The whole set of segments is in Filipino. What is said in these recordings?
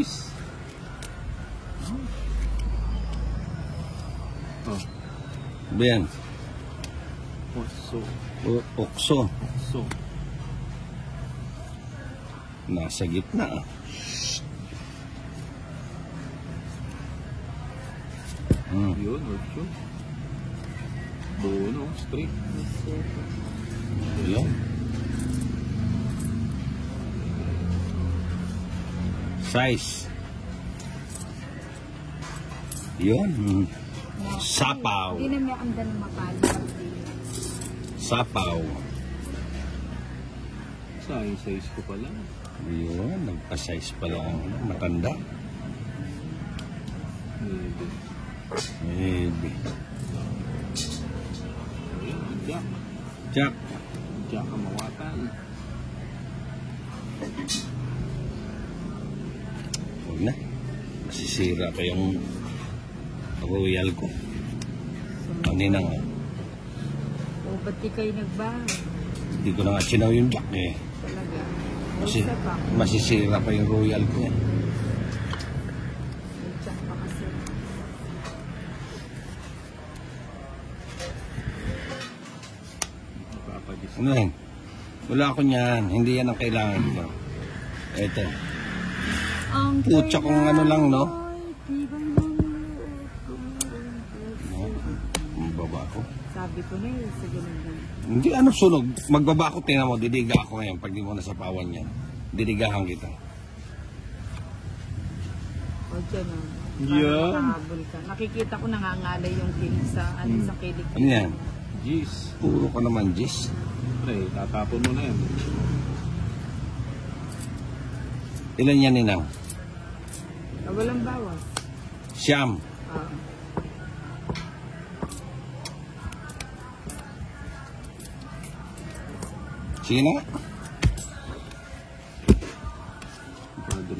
gratis. Tuh. Bien. Okso. Nasa gitna. Yun, okso. Bono, straight. Yun. Size. Yun. Sapaw. Sapaw. Size ko pala. Yun, nagpa-size pala ang matanda. Maybe. Jack ang mawatan. Huwag na. Masisira pa yung royal ko. Kanina nga. O, ba't di kayo nagbahan? Hindi ko na nga sinaw yung jack eh. Talaga? Masisira pa yung royal ko. Yung jack pa kasi. Ano yan? Wala ako niyan. Hindi yan ang kailangan ko. Eto. Putsa kong ano lang, no? Magbaba ako. Sabi ko na yun sa ganun. Hindi, ano sunog? Magbaba ako, tingnan mo. Didiga ako ngayon pag di mo nasapawan niyan. Didigahan kita. O dyan, no? Yeah. Nakikita ko nangangalay yung kilig sa kilig. Ano yan? Jeez. Puro ka naman, jeez. Okay, tatapon mo na yan. Ilan yan, Ninang? Walang bawas. 9. Sino?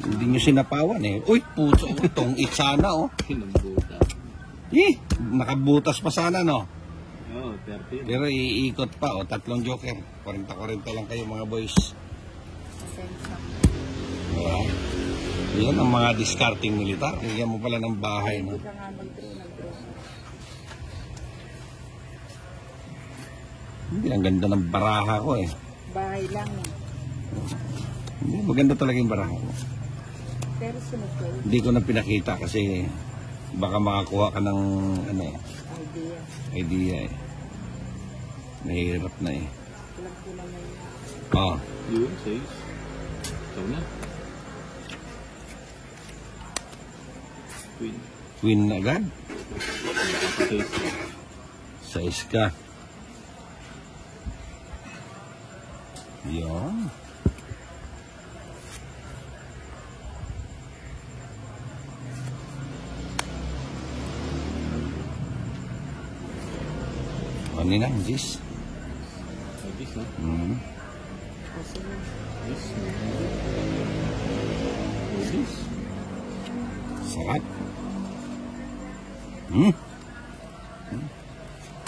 Hindi nyo sinapawan eh. Uy, puto. Itong sana oh. Eh, nakabutas pa sana no. Oh, 30. Pero iikot pa oh. 3 joker. 40-40 lang kayo mga boys. Wow. Yan ang mga discarding militar. Tingnan mo pala ng bahay mo. Hindi, ang ganda ng baraha ko eh. Bahay lang eh. Hindi, maganda talaga yung baraha ko. Pero sunod ko. Hindi ko na pinakita kasi baka makakuha ka ng ano eh. Idea eh. Mahirap na eh. Kulang-kulang na yun. Oo. Yun, says. Ito na. Queen agad? Size ka. Yun. O, Ninang, Jis. Jis, ha? Jis. Jis. Sarap.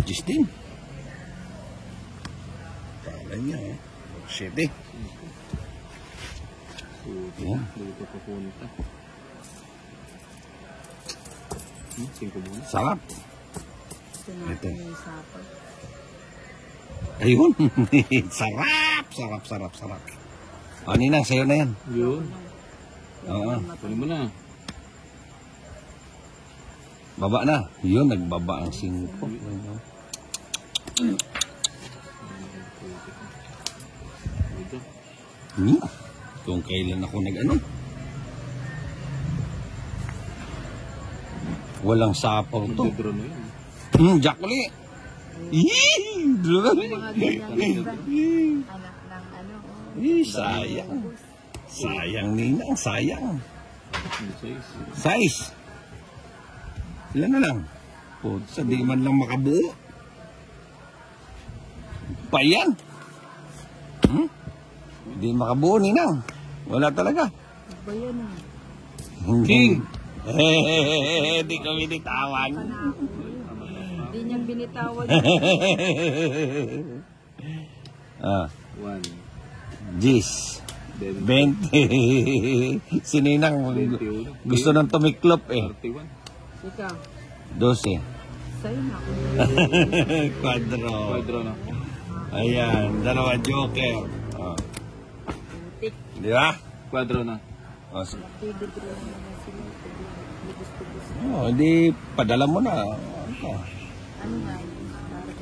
Jis din. Kala niya eh. Shit eh. Yan. Sarap. Ito. Ayun. Sarap. Sarap. O, Ninang, sa'yo na yan. Yun. Oo. Pwede mo na. Baba na. Yun, nagbaba ang singko. Kung kailan ako nag-ano. Walang sapaw to. Jack ulit. Sayang, Ninang. Sayang. Size. Ilan na lang? Putsa, di man lang makabuo. Pa yan? Di makabuo, Ninang. Wala talaga. Pa yan ah. King! Di ko binitawan. Di niyang binitawan. One. Jis. 20. Sininang, 21. Gusto nang tumiklop eh. 31. Ika. 12. Sa'yo na. Quadro. Quadro na. Ayan, dalawa joker. Oh. Di ba? Quadro na. Oh, oh, di padala mo na. Oh. Ano nga?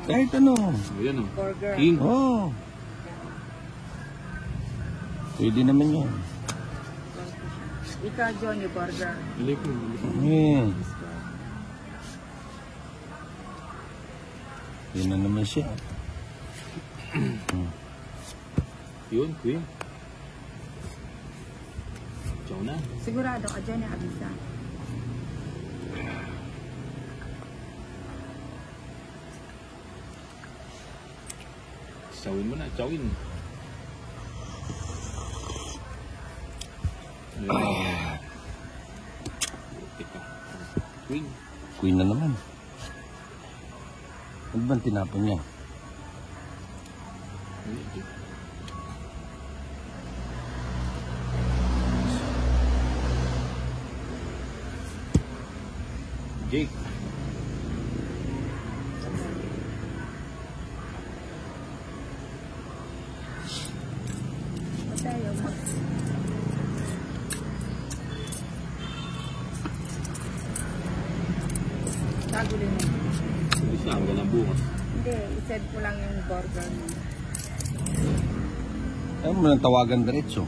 Kahit ano. Ayan o. King. Oh. Pwede naman yan. Ika, Johnny Burger. Yan na naman siya. Yun, Queen. Chow na. Sigurado ka dyan yung abisa. Chowin mo na, chowin. Ah. Queen. Queen na naman. Ano bang tinapon niya? Jake. Hindi, isend ko lang yung burger mo. Ayaw mo nang tawagan diretso.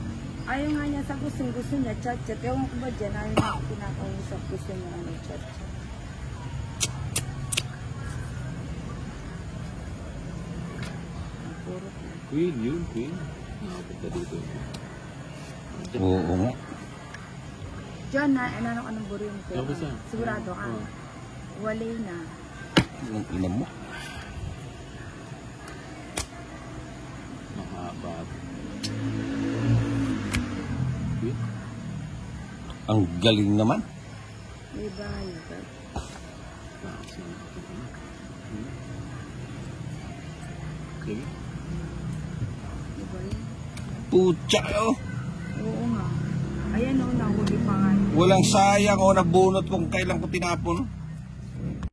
Ayaw nga niya sa kusing gusto niya chat-chat. Ewan ko ba dyan, ayaw nga pinakausap gusto niya ng chat-chat. Queen, yun, Queen. Nakapita dito. Oo nga. Diyan na, inanong anong buri yung pera. Sigurado ka. Wale na. Ang ilam mo. Mahaba. Ang galing naman. Diba? Okay. Pucha, oh. Oo nga. Ayan, oh, nahuli pa nga. Walang sayang, oh, nabunot kung kailan ko tinapon.